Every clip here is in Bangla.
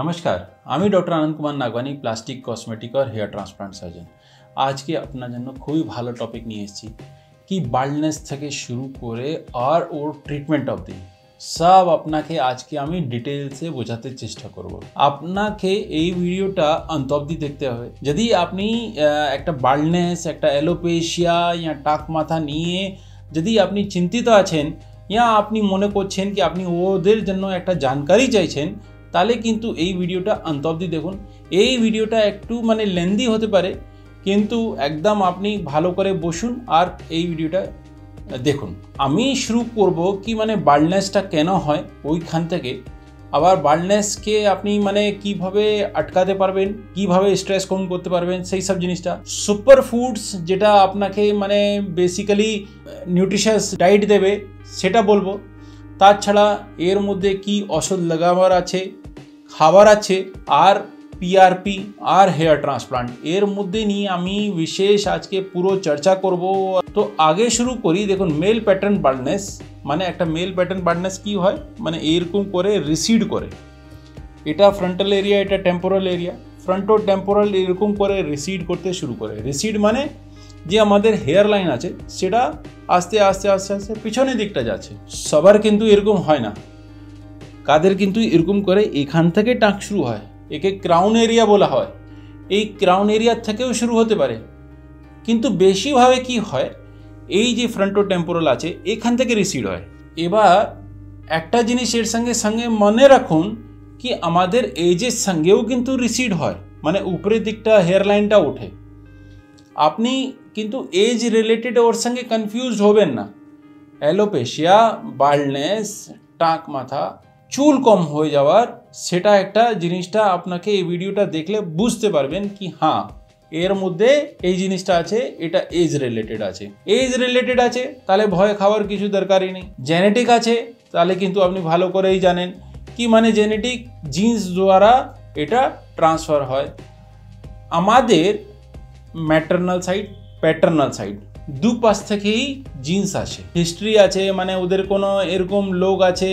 नमस्कार, आमी doctor Anand Kumar Nagwani, plastic cosmetic और हेयर ट्रांसप्लांट सर्जन। आज के अपना जन्म खूब भलो टपिक नहीं एसि कि बाल्डनेस थे शुरू और ट्रिटमेंट अब्दि सब আপনাকে আজকে আমি ডিটেইলসে বোঝাতে চেষ্টা করব। আপনাকে এই ভিডিওটা অন্ত অবধি দেখতে হবে। যদি আপনি একটা বাল্ডনেস, একটা এলোপেশিয়া या টাক মাথা নিয়ে যদি আপনি চিন্তিত আছেন या আপনি মনে করছেন কি আপনি ওদের জন্য একটা জানকারি চাইছেন, তাহলে কিন্তু এই ভিডিওটা অন্ত অবধি দেখুন। এই ভিডিওটা একটু মানে লেন্দি হতে পারে, কিন্তু একদম আপনি ভালো করে বসুন আর এই ভিডিওটা দেখুন। আমি শুরু করব কি মানে বাল্ডনেসটা কেন হয়, ওইখান থেকে আবার বাল্ডনেসকে আপনি মানে কিভাবে আটকাতে পারবেন, কিভাবে স্ট্রেস কম করতে পারবেন, সেই সব জিনিসটা। সুপার ফুডস যেটা আপনাকে মানে বেসিক্যালি নিউট্রিশাস ডায়েট দেবে সেটা বলবো। তাছাড়া এর মধ্যে কি ওষুধ লাগাবার আছে, খাবার আছে, আর PRP और हेयर ट्रांसप्लांट एर मुद्दे नहीं विशेष आज के पूरा चर्चा करब। तो आगे शुरू करी। देखो मेल पैटर्न बाल्डनेस माने एक मेल पैटर्न बाल्डनेस की है माने एरकम करे रिसीड करे, एटा फ्रंटल एरिया, एटा टेम्पोरल एरिया, फ्रंटो टेम्पोरल एरकम करे रिसीड करते शुरू करे। रिसीड माने जे हमारे हेयर लाइन आछे सेटा आस्ते आस्ते आस्ते आस्ते पिछने दिकटा जाच्छे। सबार किन्तु एरकम हय ना, कादेर किन्तु एरकम करे एखान थेके टाक शुरू हय, एके क्राउन एरिया बोला है। ये क्राउन एरिया थेके शुरू होते पारे, किन्तु बेशी भावे की है एई जे फ्रंटो टेम्पोरल आछे एखान थेके रिसीड है। एबार एकटा जिनिस एर संगे संगे मने राखुन कि आमादेर एजेर संगेओ किन्तु रिसीड है, माने ऊपरेर दिकटा हेयरलाइनटा उठे। आपनी किन्तु एज रिलेटेड ओर संगे कन्फ्यूज हबेन ना। एलोपेशिया, बाल्डनेस, टाक माथा, চুল কম হয়ে যাওয়ার সেটা একটা জিনিসটা আপনাকে এই ভিডিওটা দেখলে বুঝতে পারবেন কি হ্যাঁ এর মধ্যে এই জিনিসটা আছে, এটা এজ রিলেটেড আছে। এজ রিলেটেড আছে তাহলে ভয় খাওয়ার কিছু দরকারই নেই। জেনেটিক আছে তাহলে কিন্তু আপনি ভালো করেই জানেন কি মানে জেনেটিক জিন্স দ্বারা এটা ট্রান্সফার হয়। আমাদের ম্যাটারনাল সাইড, প্যাটার্নাল সাইড দু পাশ থেকেই জিন্স আছে। হিস্ট্রি আছে মানে ওদের কোনো এরকম লোক আছে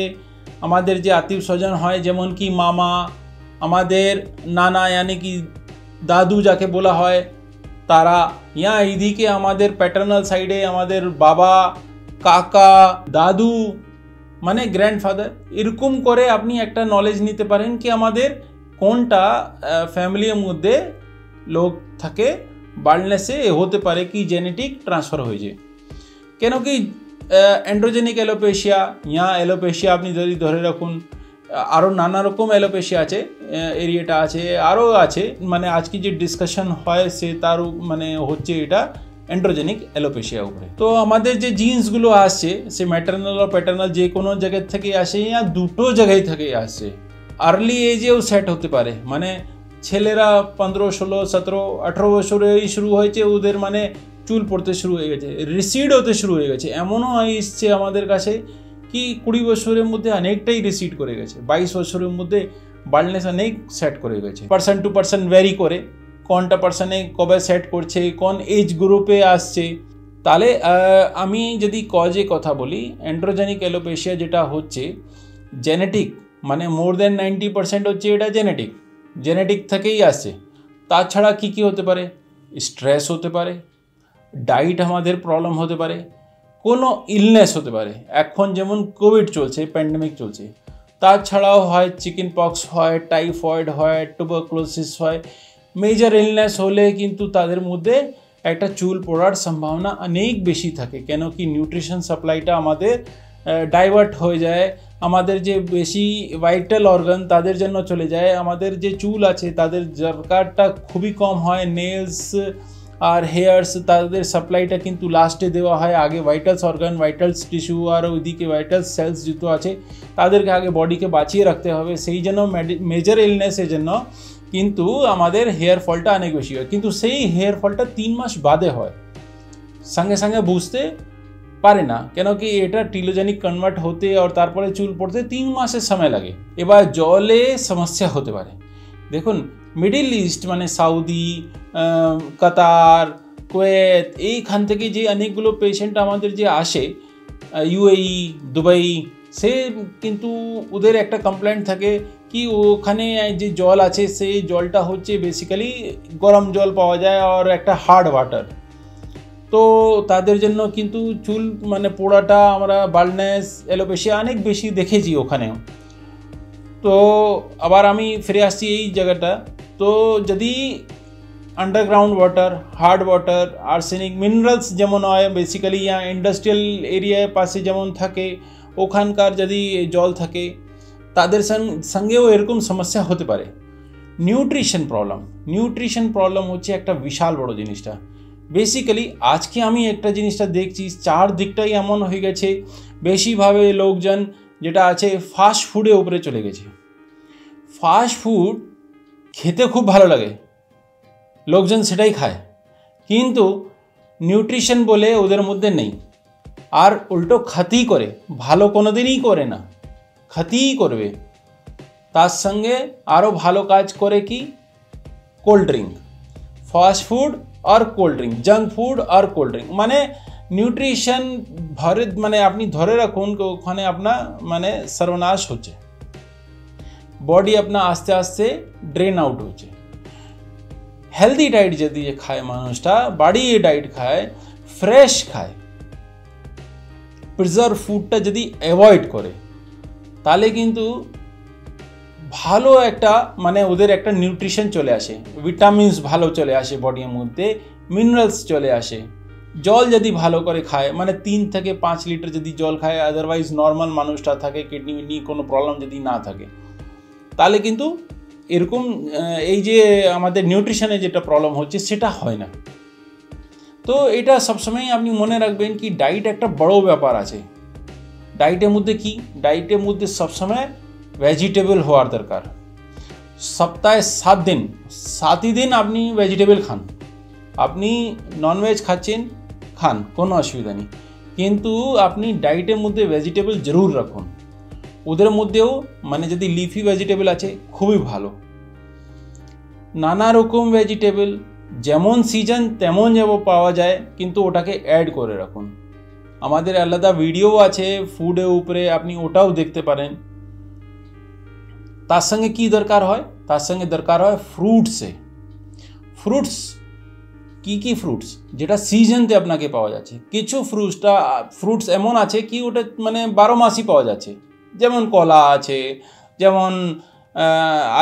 हमारे जो आत्मीय स्वजन है जेमन कि मामा, हमारे नाना यानी कि दादू जाके बोला है तारा, या इदी के हमारे पैटर्नल साइडे हमारे बाबा, काका, दादू माने ग्रैंडफादर एरकम करे अपनी एक नलेज नीते पारें कि हमारे कोनटा फैमिलिर मध्य लोक थाके बाल्डनेसे होते पारे कि जेनेटिक ट्रांसफार हो जाए। केन कि एंड्रोजेनिक एलोपेशिया या एलोपेशिया अपनी जदि धरे रखुन आरो नाना रकम एलोपेशिया आछे, एरियाटा आछे, आरो आछे माने आज की जो डिसकाशन है से तार माने होच्छे एटा एंड्रोजेनिक एलोपेशिया उपरे। तो आमादेर जे जिन्सगुलो आसछे से मैटरनल और पैटार्नल जे कोनो जायगा थेके आसे या दुटो जायगा थेके आसे। आर्लि एजेओ सेट होते पारे माने छेलेरा 15, 16, 17, 18 बछरेई शुरू होयेछे ओदेर माने चूल पड़ते शुरू हो गए, रिसीड होते शुरू हो गए। एमनों एसेछे आमादेर काछे कि 20 बछरेर मध्य अनेकटाई रिसीड करे गेछे, 22 बछरेर मध्य बाल्डनेस अनेक सेट करे गेछे। पार्सन टू पार्सन भ्यारि करे कोनटा पार्सने कबे सेट करछे, कोन एज ग्रुपे आसछे। ताहले आमी जदि कजे कथा बोली एंड्रोजेनिक एलोपेशिया जेटा होच्छे जेनेटिक माने मोर दैन 90% होच्छे एटा जेनेटिक, जेनेटिक थेकेई आसछे। ताछाड़ा कि होते पारे? स्ट्रेस होते पारे, डाइट हमारे प्रॉब्लेम होते पारे, कोनो इलनेस होते पारे। एखन जेमन कोविड चलछे, पैंडेमिक चलछे, ताछाड़ाओ हय चिकन पक्स हय, टाइफॉइड हय, टुबारकुलोसिस हय। मेजर इलनेस होले किन्तु तादेर मध्य एकटा चुल पड़ार सम्भावना अनेक बेशी थाके। केन कि निउट्रिशन सप्लाईटा आमादेर डाइवर्ट हो जाए, आमादेर जे बेशी वाइटल अर्गान तादेर जन्य चले जाए। आमादेर जे चुल आछे तादेर दरकारटा खूबई कम हय, नेल्स और हेयर्स तादेर सप्लाईटा किन्तु लास्टे देवा है। आगे वाइटल्स अर्गान, वाइटल्स टिश्यू और ओइदिके वाइटल्स सेल्स जेतो आछे तादेरके आगे बडी के बाँचिए रखते हबे। सेई जन्नो मेजर इलनेसेर जन्नो किन्तु आमादेर हेयर फलटा अनेक बेशी हय, किन्तु सेई हेयर फलटा 3 मास बादे हय, संगे संगे बुझते पारे ना। केन कि एटा टेलोजेनिक कनभार्ट होते और तारपरे चुल पड़ते 3 मासेर समय लागे। एबार जले समस्या होते पारे। देखुन मिडिल इस्ट माने साउदी, कतार, कुवेत এইখান থেকে যে অনেকগুলো পেশেন্ট আমাদের যে আসে UAE, দুবাই, সে কিন্তু ওদের একটা কমপ্লেন্ট থাকে कि ওখানে যে জল আছে সেই জলটা হচ্ছে বেসিক্যালি গরম জল পাওয়া যায় আর একটা হার্ড ওয়াটার। তো তাদের জন্য কিন্তু চুল মানে পোড়াটা আমরা বালনেস এলোপেশিয়া অনেক বেশি দেখেছি ওখানেও। তো আবার আমি ফিরে আসছি এই জায়গাটা। তো যদি underground water hard water arsenic minerals যেমন হয় বেসিক্যালি ইয়া ইন্ডাস্ট্রিয়াল এরিয়ার পাশে যেমন থাকে ওখানকার যদি জল থাকে তাদের সঙ্গেও এরকম সমস্যা হতে পারে। নিউট্রিশন প্রবলেম হচ্ছে একটা বিশাল বড় জিনিসটা। বেসিক্যালি আজকে আমি একটা জিনিসটা দেখছি চারদিকটাই এমন হয়ে গেছে বেশিভাবে লোকজন যেটা আছে ফাস্ট ফুডের উপরে চলে গেছে। ফাস্ট ফুড খেতে খুব ভালো লাগে, লোকজন সেটাই খায়, কিন্তু নিউট্রিশন বলে ওদের মধ্যে নেই। আর উল্টো ক্ষতি করে, ভালো কোনো দিনই করে না, ক্ষতিই করবে। তার সঙ্গে আরও ভালো কাজ করে কি কোল্ড ড্রিঙ্ক, ফাস্ট ফুড আর কোল্ড ড্রিঙ্ক, জাঙ্ক ফুড আর কোল্ড ড্রিঙ্ক। মানে নিউট্রিশন ধরে মানে আপনি ধরে রাখুন ওখানে আপনার মানে সর্বনাশ হচ্ছে, বডি আপনার আস্তে আস্তে ড্রেন আউট হচ্ছে। হেলদি ডায়েট যদি খায় মানুষটা, বাড়িয়ে ডায়েট খায়, ফ্রেশ খায়, প্রিজার্ভ ফুডটা যদি অ্যাভয়েড করে তাহলে কিন্তু ভালো একটা মানে ওদের একটা নিউট্রিশন চলে আসে, ভিটামিনস ভালো চলে আসে, বডির মধ্যে মিনারেলস চলে আসে। জল যদি ভালো করে খায় মানে 3 থেকে 5 লিটার যদি জল খায়, আদারওয়াইজ নর্মাল মানুষটা থাকে কিডনি উইডনি কোনো প্রবলেম যদি না থাকে তাহলে কিন্তু এরকম এই যে আমাদের নিউট্রিশনে যেটা প্রবলেম হচ্ছে সেটা হয় না। তো এটা সবসময় আপনি মনে রাখবেন কি ডায়েট একটা বড় ব্যাপার আছে। ডায়েটের মধ্যে কি, ডায়েটের মধ্যে সবসময় ভেজিটেবল হওয়ার দরকার। সপ্তাহে 7 দিন, 7ই দিন আপনি ভেজিটেবল খান। আপনি ননভেজ খাচ্ছেন খান, কোনো অসুবিধা নেই, কিন্তু আপনি ডায়েটের মধ্যে ভেজিটেবল জরুর রাখুন। ওদের মধ্যেও মানে যদি লিফি ভেজিটেবল আছে খুবই ভালো, নানা রকম ভেজিটেবল যেমন সিজন তেমন যেমন পাওয়া যায় কিন্তু ওটাকে অ্যাড করে রাখুন। আমাদের আলাদা ভিডিও আছে ফুডের উপরে, আপনি ওটাও দেখতে পারেন। তার সঙ্গে কী দরকার হয়, তার সঙ্গে দরকার হয় ফ্রুটসে। ফ্রুটস কি কি ফ্রুটস যেটা সিজনতে আপনাকে পাওয়া যাচ্ছে, কিছু ফ্রুটস এমন আছে কি ওটা মানে 12 মাসই পাওয়া যাচ্ছে। যেমন কলা আছে, যেমন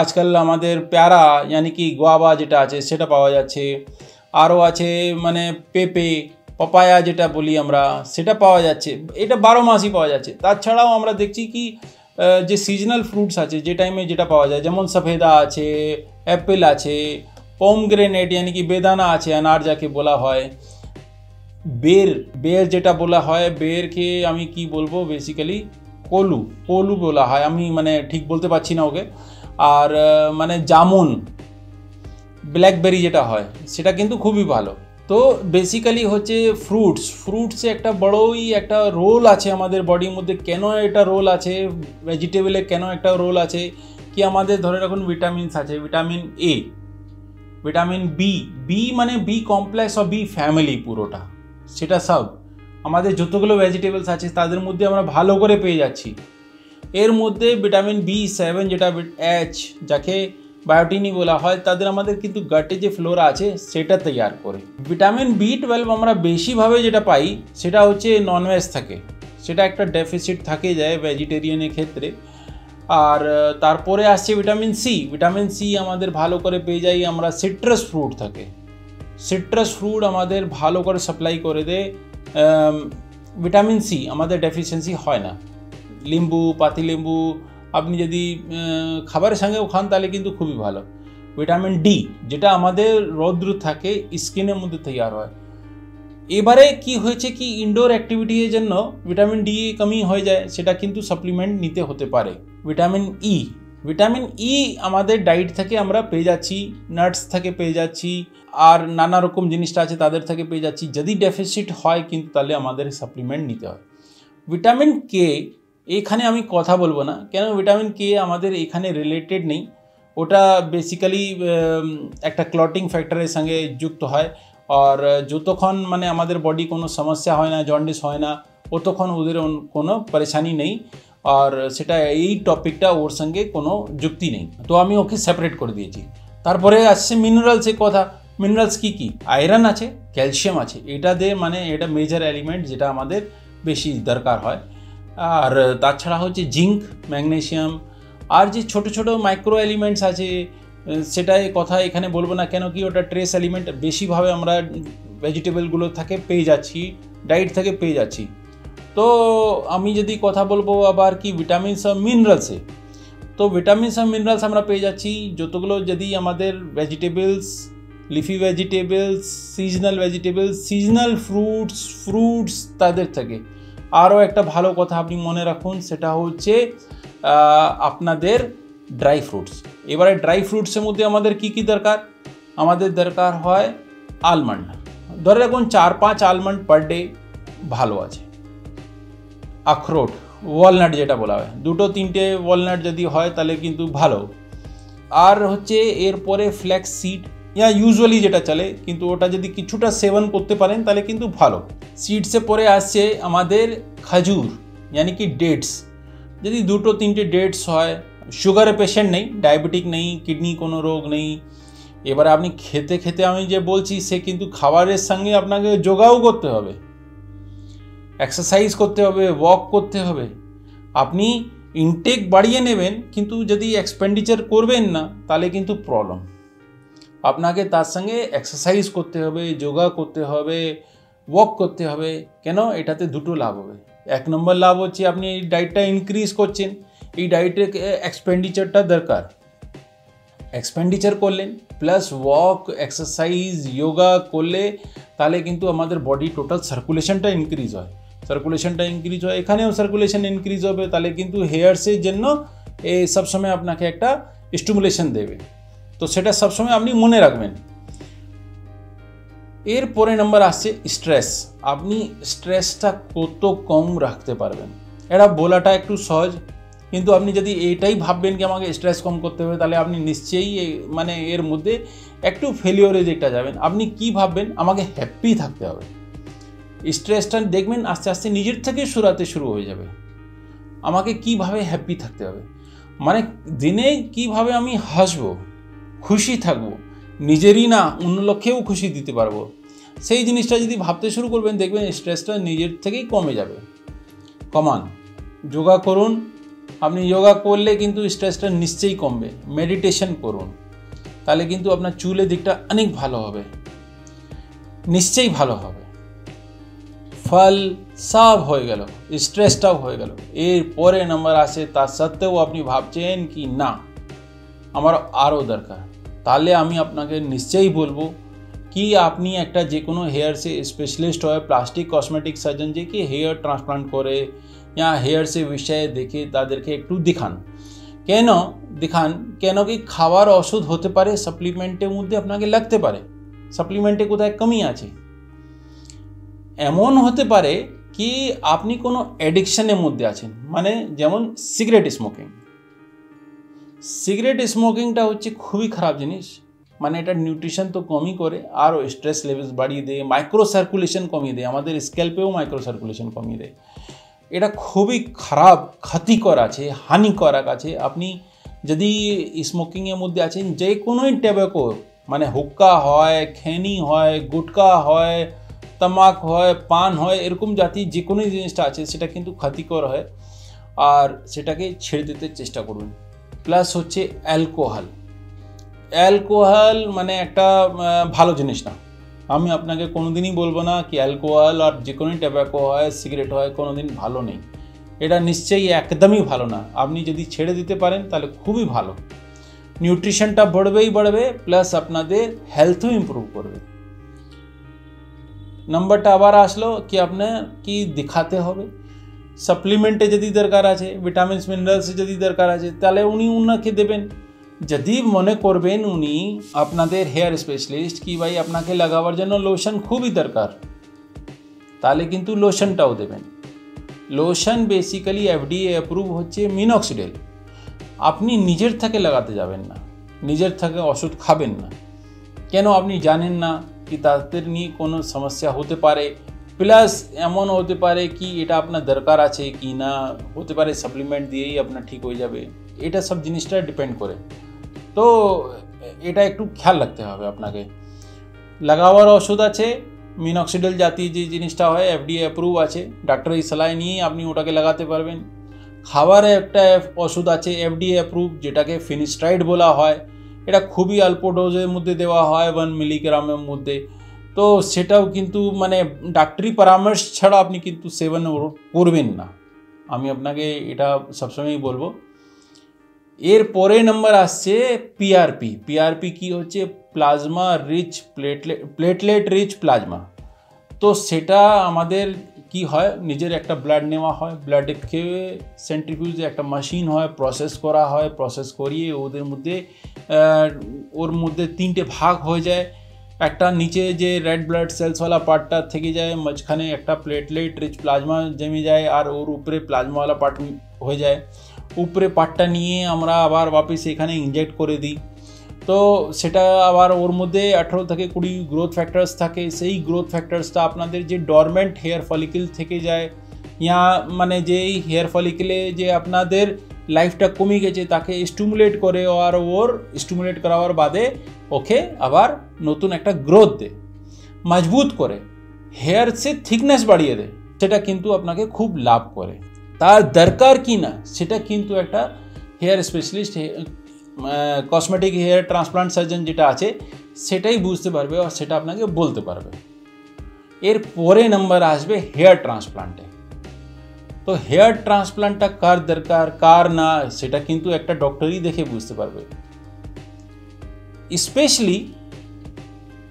আজকাল আমাদের প্যারা মানে কি গোয়াবা যেটা আছে সেটা পাওয়া যাচ্ছে, আরও আছে মানে পেঁপে পাপায়া যেটা বলি আমরা সেটা পাওয়া যাচ্ছে, এটা 12 মাসই পাওয়া যাচ্ছে। তাছাড়াও আমরা দেখছি কি যে সিজনাল ফ্রুটস আছে যে টাইমে যেটা পাওয়া যায়, যেমন সফেদা আছে, অ্যাপেল আছে, পমগ্রেনেট মানে কি বেদানা আছে, আনার যাকে বলা হয়, বের যেটা বলা হয়, বেরকে আমি কি বলবো বেসিক্যালি কলু বলা হয়, আমি মানে ঠিক বলতে পারছি না ওকে। আর মানে জামুন, ব্ল্যাকবেরি যেটা হয় সেটা কিন্তু খুবই ভালো। তো বেসিক্যালি হচ্ছে ফ্রুটসে একটা বড়ই একটা রোল আছে আমাদের বডির মধ্যে। কেন এটা রোল আছে ভেজিটেবলে, কেন একটা রোল আছে কি আমাদের ধরে রাখুন ভিটামিনস আছে, ভিটামিন এ, ভিটামিন বি মানে বি কমপ্লেক্স বা বি ফ্যামিলি পুরোটা, সেটা সব আমাদের যতগুলো ভেজিটেবলস আছে তাদের মধ্যে আমরা ভালো করে পেয়ে যাচ্ছি। এর মধ্যে ভিটামিন B7 যেটা H যাকে বায়োটিনি বলা হয় তাদের আমাদের কিন্তু গাটে যে ফ্লোরা আছে সেটা তৈরি করে। ভিটামিন B12 আমরা বেশিভাবে যেটা পাই সেটা হচ্ছে ননভেজ থাকে, সেটা একটা ডেফিসিট থাকে যায় ভেজিটেরিয়ানের ক্ষেত্রে। আর তারপরে আসছে ভিটামিন সি আমাদের ভালো করে পেয়ে যাই আমরা, সিট্রাস ফ্রুট আমাদের ভালো করে সাপ্লাই করে দেয়। ভিটামিন সি আমাদের ডেফিসিয়েন্সি হয় না। লিম্বু, পাতিলেম্বু আপনি যদি খাবারের সঙ্গেও খান তাহলে কিন্তু খুবই ভালো। ভিটামিন ডি যেটা আমাদের রৌদ্র থাকে স্কিনের মধ্যে তৈরি হয়। এবারে কি হয়েছে কি ইনডোর অ্যাক্টিভিটির জন্য ভিটামিন ডি কমই হয়ে যায়, সেটা কিন্তু সাপ্লিমেন্ট নিতে হতে পারে। ভিটামিন ই আমাদের ডায়েট থেকে আমরা পেয়ে যাচ্ছি, নাটস থেকে পেয়ে যাচ্ছি, আর নানা রকম জিনিসটা আছে তাদের থেকে পেয়ে যাচ্ছি। যদি ডেফিসিট হয় কিন্তু তাহলে আমাদের সাপ্লিমেন্ট নিতে হয়। ভিটামিন কে এখানে আমি কথা বলবো না, কেন ভিটামিন কে আমাদের এখানে রিলেটেড নেই, ওটা বেসিক্যালি একটা ক্লটিং ফ্যাক্টরের সঙ্গে যুক্ত হয়। আর যতক্ষণ মানে আমাদের বডি কোনো সমস্যা হয় না, জন্ডিস হয় না, ততক্ষণ ওদের কোনো পরেশানি নেই। और सेटा यही टपिकटा और संगे कोनो जुक्ति नहीं तो आमी ओके सेपरेट कर दिए। तारपरे आसछे मिनरल्स एर कथा। मिनरल्स की आयरन आछे क्यालसियाम आछे एटा दे माने एटा मेजर एलिमेंट जेटा आमादेर बेशी दरकार हय। आर ताछाड़ा होच्छे जिंक मैग्नेशियम और जो छोटो छोटो माइक्रो एलिमेंट्स आछे सेटाई कथा एखाने बोलबो ना केन कि ओटा ट्रेस एलिमेंट बेशी भावे आमरा वेजिटेबलगुलो थाके पेये जाच्छी डाइट थाके पेये जाच्छी। तो आमी यदि कथा बोलबो आबार कि विटामिन्स और मिनरल्से तो विटामिन्स और मिनरल्स आमरा पेये जाच्छी जतगुलो यदि आमादेर vegetables leafy vegetables seasonal vegetables seasonal fruits fruits तादेर थाके। आरो एक भालो कथा आपनी मने राखुन सेटा होच्छे आपनादेर ड्राई फ्रूट्स। एबारे ड्राई फ्रूट्सের মধ্যে আমাদের কি কি দরকার? আমাদের দরকার হয় আলমন্ড। ধরে রাখুন 4-5 আলমন্ড পার ডে ভালো আছে। আখরোট ওয়ালনাট যেটা বলা হয় 2-3টে ওয়ালনাট যদি হয় তাহলে কিন্তু ভালো। আর হচ্ছে এরপরে ফ্ল্যাক্স সিড ইয়া ইউজুয়ালি যেটা চলে কিন্তু ওটা যদি কিছুটা সেবন করতে পারেন তাহলে কিন্তু ভালো। সিডসে পরে আসছে আমাদের খেজুর यानी कि ডেটস। যদি 2-3টে ডেটস হয় शुगर पेशेंट नहीं डायबिटिक नहीं किडनी कोनो रोग नहीं एबारे आपनी खेते खेते आमी जे बोलछी से किन्तु खाबारेर संगे आपनाके जोगाओ करते होबे एक्सरसाइज करते होबे वॉक करते होबे। आपनी इनटेक बाड़िये नेबेन किन्तु यदि एक्सपेंडिचर करबेन ना ताहले किन्तु प्रॉब्लम। आपनाके तार संगे एक्सरसाइज करते होबे योगा करते होबे वॉक करते होबे। केन एटाते दुटो लाभ होबे। एक नम्बर लाभ होच्छे आपनी डाइटटा इनक्रीज करछेन এই ডায়েটের এক্সপেন্ডিচারটা দরকার। এক্সপেন্ডিচার করলেন প্লাস ওয়াক এক্সারসাইজ যোগা করলে তাহলে কিন্তু আমাদের বডি টোটাল সার্কুলেশনটা ইনক্রিজ হয়। সার্কুলেশনটা ইনক্রিজ হয় এখানেও সার্কুলেশন ইনক্রিজ হবে তাহলে কিন্তু হেয়ারসের জন্য এই সবসময় আপনাকে একটা স্টিমুলেশন দেবে। তো সেটা সবসময় আপনি মনে রাখবেন। এরপরে নাম্বার আসছে স্ট্রেস। আপনি স্ট্রেসটা কত কম রাখতে পারবেন এটা বলাটা একটু সহজ किन्तु अपनी यदि एटाई भावें कि आमाके स्ट्रेस कम करते होबे ताहले आपनी निश्चयई माने एर मध्ये एकटु फेलियरे जेटा जाबेन। आपनी कि भावें आमाके हैप्पी थाकते होबे। स्ट्रेसटा देखबेन आस्ते आस्ते निजेर थेके सराते शुरू हो जाबे। आमाके किभाबे हैप्पी थाकते होबे माने दिने किभाबे आमी हासबो खुशी थाकबो निजेरई ना अन्य लोककेओ खुशी दिते पारबो सेई जिनिसटा यदि भाबते शुरू करबेन देखबेन स्ट्रेसटा निजेर थेकेई कमे जाबे। कमान योगा करुन। আপনি যোগা করলে কিন্তু স্ট্রেসটা নিশ্চয়ই কমবে। মেডিটেশন করুন তাহলে কিন্তু আপনার চুলের দিকটা অনেক ভালো হবে নিশ্চয়ই ভালো হবে। ফল সব হয়ে গেল স্ট্রেসটাও হয়ে গেল। এরপরে নাম্বার আসে তার সত্ত্বেও আপনি ভাবছেন কি না আমার আরও দরকার তাহলে আমি আপনাকে নিশ্চয়ই বলবো কি আপনি একটা যে কোনো হেয়ার সে স্পেশালিস্ট হয় প্লাস্টিক কসমেটিক সার্জন যে কি হেয়ার ট্রান্সপ্লান্ট করে या हेयर से विषय देखे तादेरके एकटू देखान केनो देखान केनो कि खावार ओषुध होते पारे सप्लिमेंटेर मध्ये आपनाके लागते पारे सप्लिमेंटे कोथाय कमी आछे एमन होते पारे कि आपनी कोनो एडिक्शनेर मध्ये आछेन माने जेमन सिगारेट स्मोकिंग। सिगारेट स्मोकिंगटा होच्छे खूबई खराब जिनिस माने एटा निउट्रिशन तो कमी करे आर स्ट्रेस लेवल्स बाड़िये देय माइक्रो सार्कुलेशन कमिये देय आमादेर स्क्याल्पेओ माइक्रो सार्कुलेशन कमिये देय। এটা খুবই খারাপ ক্ষতিকর আছে হানিকারক আছে। আপনি যদি স্মোকিংয়ের মধ্যে আছেন যে কোনোই ট্যাবাকো মানে হুক্কা হয় খেনি হয় গুটকা হয় তামাক হয় পান হয় এরকম জাতি যে কোনো জিনিসটা আছে সেটা কিন্তু ক্ষতিকর হয় আর সেটাকে ছেড়ে দিতে চেষ্টা করুন। প্লাস হচ্ছে অ্যালকোহল। অ্যালকোহল মানে একটা ভালো জিনিস না। আমি আপনাকে কোনোদিনই বলবো না কি অ্যালকোহল আর যে কোনো ট্যাবাকো হয় সিগারেট হয় কোনোদিন ভালো নেই। এটা নিশ্চয়ই একদমই ভালো না। আপনি যদি ছেড়ে দিতে পারেন তাহলে খুবই ভালো। নিউট্রিশনটা বাড়বেই বাড়বে প্লাস আপনাদের হেলথও ইমপ্রুভ করবে। নাম্বারটা আবার আসলো কি আপনার কি দেখাতে হবে সাপ্লিমেন্টে যদি দরকার আছে ভিটামিনস মিনারেলসে যদি দরকার আছে তাহলে উনি উনাকে দেবেন। यदि मने करबेन उनी आपनादेर हेयर स्पेशलिस्ट कि भाई आपनाके लागाबार जोन्नो लोशन खूबई दरकार ताहले किन्तु लोशनटाओ देबेन। लोशन बेसिकली एफडीए अप्रूव होच्छे मिनोक्सीडेल। आपनी निजेर थेके लागाते जाबेन ना निजेर थेके ओषुध खाबेन ना केन आपनी जानेन ना कि तादेर निये कोनो समस्या होते पारे प्लस एमन होते पारे कि एटा आपना दरकार आछे कि ना, होते पारे सप्लीमेंट दिएई अपना ठीक हो जाबे, एटा सब जिनिसटा डिपेंड करे। तो एटा एकटू ख्याल रखते होबे आपनाके। लागावार ओषुध आछे मिनोक्सीडेल जातीय जे जिनिसटा हय एफडीए अप्रूव आछे, डाक्टरेर सलाह निये आपनि ओटाके लागाते पारबेन। खावारे एकटा ओषुध आछे एफडीए अप्रूव जेटाके फिनेस्ट्राइड बोला हय, एटा खूबई अल्प डोजेर मध्ये देवा हय 1 मिलीग्रामेर मध्ये। तो सेटाओ किन्तु माने डाक्टरी परामर्श छाड़ा आपनि किन्तु सेवन करबेन ना, आमि आपनाके एटा सबसमयई बोलबो। एर परे नम्बर आसछे पीआरपी। पीआरपी कि होच्छे plasma rich platelet rich plasma. तो सेटा आमादेर कि हय, निजेर एकटा ब्लाड नेवा हय, ब्लाड के सेंट्रीफ्यूज एकटा मशीन हय, प्रसेस करा हय, प्रसेस करिए ओर मध्य 3টে भाग हो जाए। एक नीचे जे रेड ब्लाड सेल्स वाला पार्टा थेके जाए, मजखाने एक प्लेटलेट रिच प्लाज्मा जमे जाए और ऊपरे प्लाज्मा वाला पार्ट हो जाए। ऊपरे पार्टा निये आमरा आबार वापिस एखाने इंजेक्ट करे दी। तो सेटा आबार ओर मध्य 18 থেকে 20 ग्रोथ फैक्टर्स थाके, सेई ग्रोथ फैक्टर्सटा आपनादेर जे डोरमेंट हेयर फलिकल थेके जाए या माने जे हेयर फलिकले जे आपनादेर लाइफटा कमे गेछे ताके स्टिमुलेट करे और स्टिमुलेट करावार बादे ओके आबार नतून एक ग्रोथ दे, मजबूत करे, हेयर से थिकनेस बढ़िए दे, सेटा किन्तु आपनाके खूब लाभ करे। तार दरकार कि ना सेटा किन्तु एक hair specialist cosmetic hair transplant surgeon जेटा आछे सेटाई बुझते पारबे और सेटा आपनाके बोलते पारबे। एर परे नम्बर आसबे हेयर ट्रांसप्लांटे। तो हेयर ट्रांसप्लांटटा कार दरकार कार ना सेटा किन्तु एक डॉक्टरई देखे बुझते पारबे। स्पेशली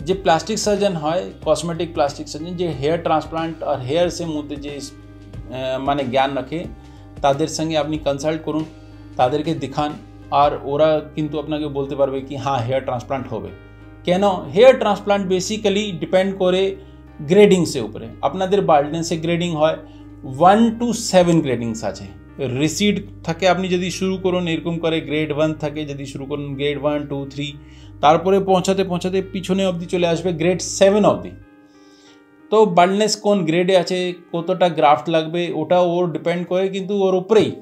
जे प्लास्टिक सर्जन हय, कॉस्मेटिक प्लास्टिक सर्जन जे हेयर ट्रांसप्लांट और हेयर से मध्य जे माने ज्ञान रखे तादेर संगे आपनी कन्साल्ट करुन, तादेरके देखान और ओरा किन्तु आपनाके बोलते पारबे कि हाँ हेयर ट्रांसप्लांट होबे। केन हेयर ट्रांसप्लांट बेसिकली डिपेंड करे ग्रेडिंग से ऊपर। आपनादेर बार्डनेस ग्रेडिंग हय 1 to 7 ग्रेडिंग्स आछे। रिसीड थाके आपनी जदि शुरू करें एरकम करे ग्रेड 1 थाके जदि शुरू करें ग्रेड 1, 2, 3 तारपरे पहुँचाते पहुँचाते पिछने अब्दि चले आसबे ग्रेड 7 अब्दि। तो बार्डनेस कोन ग्रेडे आछे, कतटा ग्राफ्ट लागबे ओटा ओर डिपेंड करे किन्तु ओर उपरेई।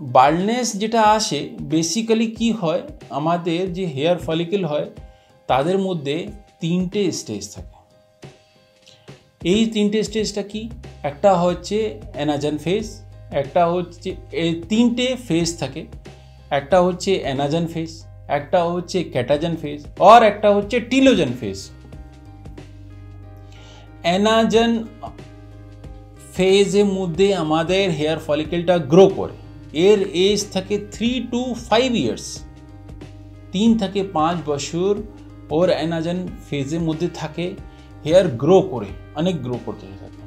बार्डनेस जेटा आसे बेसिकली कि हय, आमादेर जे हेयर फलिकल हय तादेर मध्ये 3টে स्टेज थाके। এই 3টে স্টেজটা কি, একটা হচ্ছে অ্যানাজেন ফেজ, একটা হচ্ছে এই 3টে ফেজ থাকে, একটা হচ্ছে অ্যানাজেন ফেজ, একটা হচ্ছে ক্যাটাজেন ফেজ আর একটা হচ্ছে টেলোজেন ফেজ। অ্যানাজেন ফেজের মধ্যে আমাদের হেয়ার ফলিকলটা গ্রো করে। এর এজ থাকে 3 to 5 years, 3 থেকে 5 বছর ওর অ্যানাজেন ফেজের মধ্যে থাকে। हेयर ग्रो करे, अनेक ग्रो करते जाते।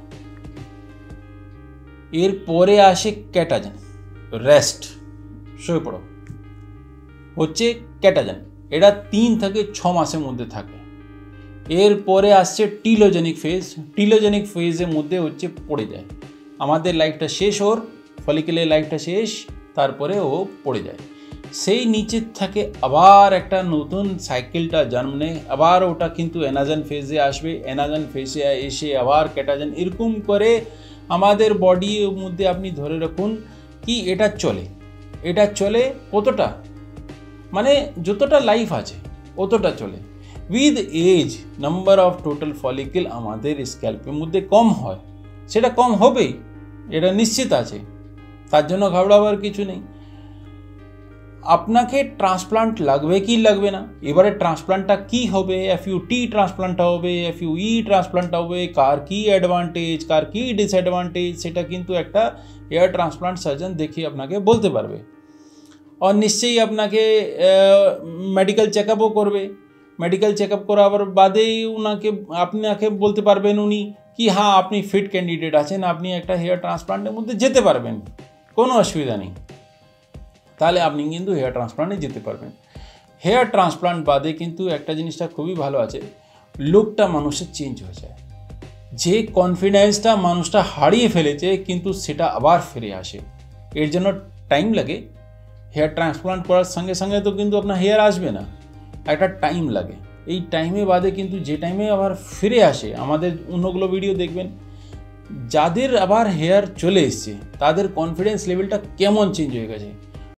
एर पोरे आशे कैटाजन रेस्ट शोए पड़ो होच्छे कैटाजन, एटा 3 থেকে 6 মাসের মধ্যে থাকে। एर पोरे आशे टेलोजेनिक फेज। टेलोजेनिक फेजের মধ্যে হচ্ছে পড়ে যায়, আমাদের লাইফটা শেষ ওর ফলিকুলার লাইফটা শেষ, তারপরে ও পড়ে যায়। সেই নিচে থাকে আবার একটা নতুন সাইকেলটা জন্ম নেয়, আবার ওটা কিন্তু অ্যানাজেন ফেজে আসবে। অ্যানাজেন ফেজে এসে আবার ক্যাটাজেন, এরকম করে আমাদের বডির মধ্যে আপনি ধরে রাখুন কি এটা চলে, এটা চলে কতটা, মানে যতটা লাইফ আছে অতটা চলে। With age number of total follicle আমাদের স্ক্যাল্পের মধ্যে কম হয়, সেটা কম হবেই, এটা নিশ্চিত আছে, তার জন্য ঘাবড়াবার কিছু নেই। আপনাকে ট্রান্সপ্লান্ট লাগবে কি লাগবে না, এবারে ট্রান্সপ্লান্টটা কি হবে, এফইউটি ট্রান্সপ্লান্টটা হবে, এফইই ট্রান্সপ্লান্টটা হবে, কার কি অ্যাডভান্টেজ কার কি ডিসঅ্যাডভান্টেজ সেটা কিন্তু একটা হেয়ার ট্রান্সপ্লান্ট সার্জন দেখে আপনাকে বলতে পারবে। আর নিশ্চয়ই আপনাকে মেডিকেল চেকআপও করবে। মেডিকেল চেকআপ করার বাদেই উনাকে আপনাকে বলতে পারবেন উনি কি হ্যাঁ আপনি ফিট ক্যান্ডিডেট আছেন, আপনি একটা হেয়ার ট্রান্সপ্লান্টের মধ্যে যেতে পারবেন, কোনো অসুবিধা নেই। তাহলে আপনি কিন্তু হেয়ার ট্রান্সপ্লান্টে যেতে পারবেন। হেয়ার ট্রান্সপ্লান্ট বাদে কিন্তু একটা জিনিসটা খুবই ভালো আছে, লুকটা মানুষের চেঞ্জ হয়ে যায়। যে কনফিডেন্সটা মানুষটা হারিয়ে ফেলেছে কিন্তু সেটা আবার ফিরে আসে, এর জন্য টাইম লাগে। হেয়ার ট্রান্সপ্লান্ট করার সঙ্গে সঙ্গে তো কিন্তু আপনার হেয়ার আসবে না, একটা টাইম লাগে। এই টাইমে বাদে কিন্তু যে টাইমে আবার ফিরে আসে আমাদের অন্যগুলো ভিডিও দেখবেন যাদের আবার হেয়ার চলে এসেছে তাদের কনফিডেন্স লেভেলটা কেমন চেঞ্জ হয়ে গেছে।